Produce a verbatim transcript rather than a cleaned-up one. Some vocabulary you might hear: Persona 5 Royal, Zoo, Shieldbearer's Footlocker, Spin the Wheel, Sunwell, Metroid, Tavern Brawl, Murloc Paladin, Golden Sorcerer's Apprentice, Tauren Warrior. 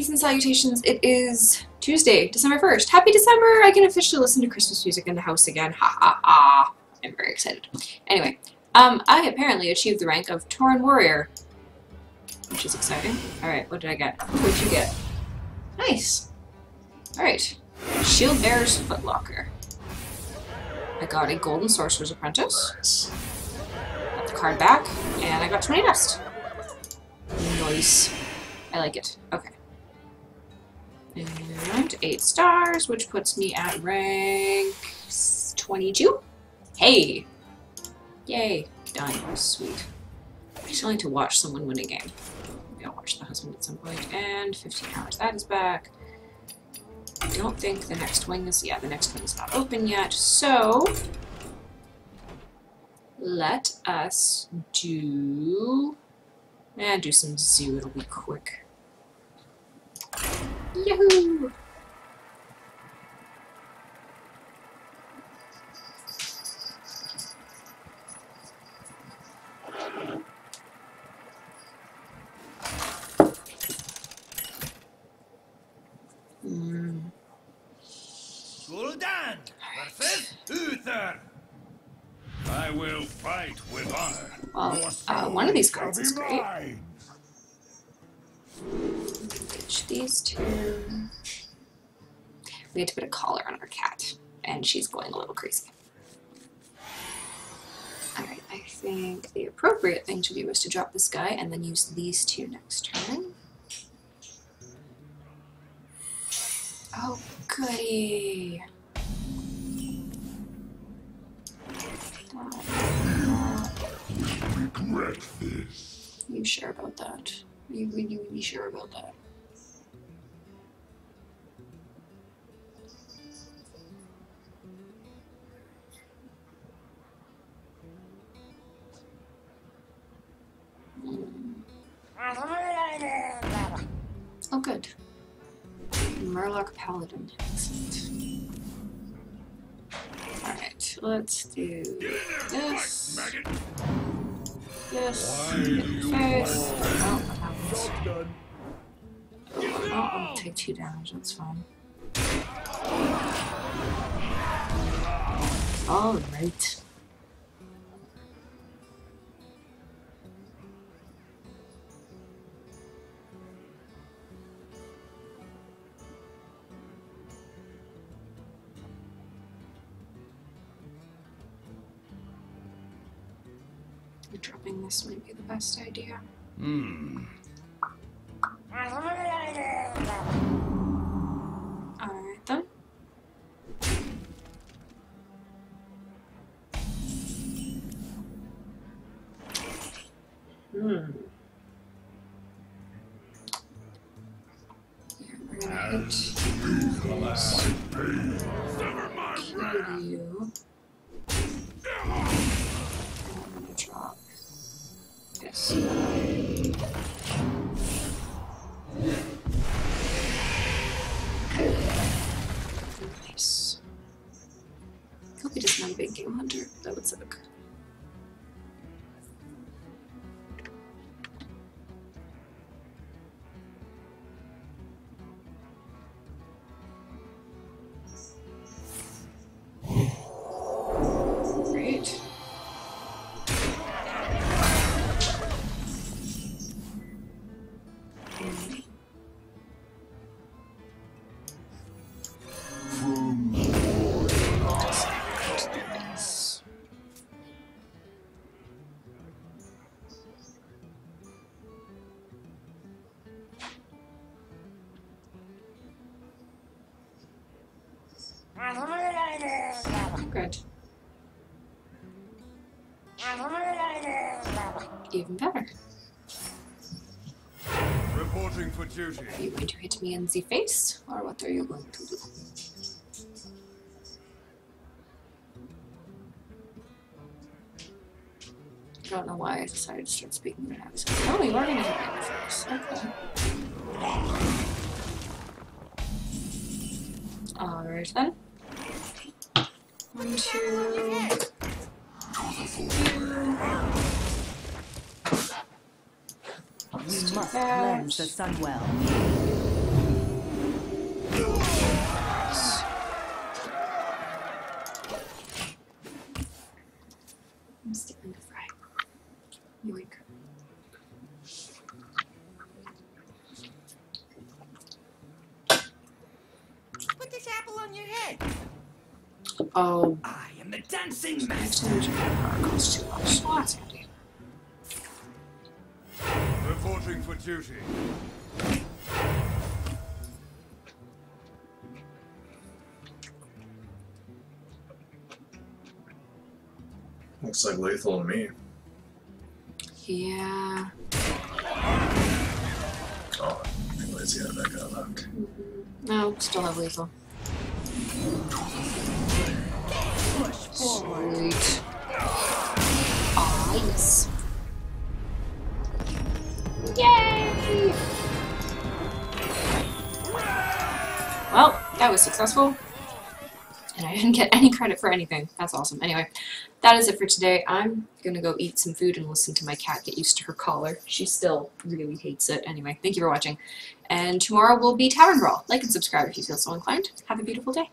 Greetings and salutations. It is Tuesday, December first. Happy December! I can officially listen to Christmas music in the house again. Ha ha ha. I'm very excited. Anyway, um, I apparently achieved the rank of Tauren Warrior, which is exciting. Alright, what did I get? What did you get? Nice! Alright. Shieldbearer's Footlocker. I got a Golden Sorcerer's Apprentice. Got the card back, and I got twenty dust. Nice. I like it. Okay. And eight stars, which puts me at rank twenty-two. Hey! Yay. Done. Sweet. I just like to watch someone win a game. Maybe I'll watch the husband at some point. And fifteen hours. That is back. I don't think the next wing is... Yeah, the next wing is not open yet. So... let us do... Eh, do some zoo. It'll be quick. Yahoo! Mm. I will fight with honor. Well, uh, one of these cards is great. Ditch these two. We had to put a collar on our cat, and she's going a little crazy. Alright, I think the appropriate thing to do is to drop this guy and then use these two next turn. Oh, goody! Regret this. Are you sure about that? Are you really sure about that? Mm. Oh, good. Murloc Paladin. Excellent. Alright, let's do this. Yes. First. Oh, that happens. Oh, I'll take two damage. That's fine. All right. Dropping this might be the best idea. Hmm. Alright then. Hmm. Yeah, we're gonna hit you. I'm gonna drop. Yes. Nice. Hope he doesn't have a big game hunter. That would suck. Good. Even better. Reporting for duty. Are you going to hit me in the face, or what are you going to do? I don't know why I decided to start speaking in an accent. Oh, you are going to hit me in the face. Okay. Alright then. One, two, we must cleanse the Sunwell. on your head. Oh. I am the dancing master. Reporting for duty. Looks like lethal to me. Yeah. Oh, anyways, yeah, that got knocked. No, still have lethal. Sweet. Oh, yes. Yay! Well, that was successful. And I didn't get any credit for anything. That's awesome. Anyway, that is it for today. I'm going to go eat some food and listen to my cat get used to her collar. She still really hates it. Anyway, thank you for watching. And tomorrow will be Tavern Brawl. Like and subscribe if you feel so inclined. Have a beautiful day.